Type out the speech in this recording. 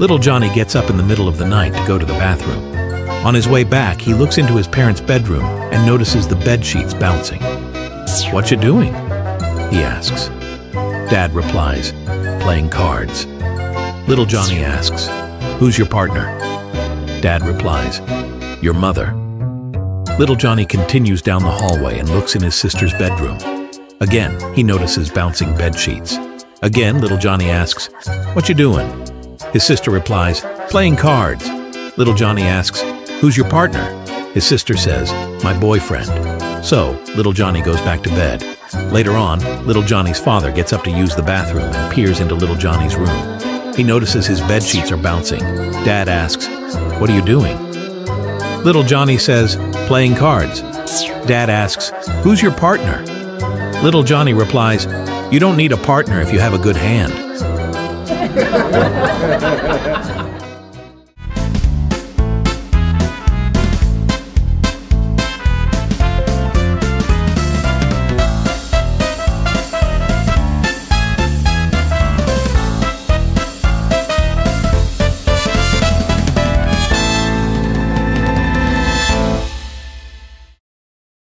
Little Johnny gets up in the middle of the night to go to the bathroom. On his way back, he looks into his parents' bedroom and notices the bed sheets bouncing. "What you doing?" he asks. Dad replies, "Playing cards." Little Johnny asks, "Who's your partner?" Dad replies, "Your mother." Little Johnny continues down the hallway and looks in his sister's bedroom. Again, he notices bouncing bed sheets. Again, Little Johnny asks, "What you doing?" His sister replies, "Playing cards." Little Johnny asks, "Who's your partner?" His sister says, "My boyfriend." So, Little Johnny goes back to bed. Later on, Little Johnny's father gets up to use the bathroom and peers into Little Johnny's room. He notices his bed sheets are bouncing. Dad asks, "What are you doing?" Little Johnny says, "Playing cards." Dad asks, "Who's your partner?" Little Johnny replies, "You don't need a partner if you have a good hand."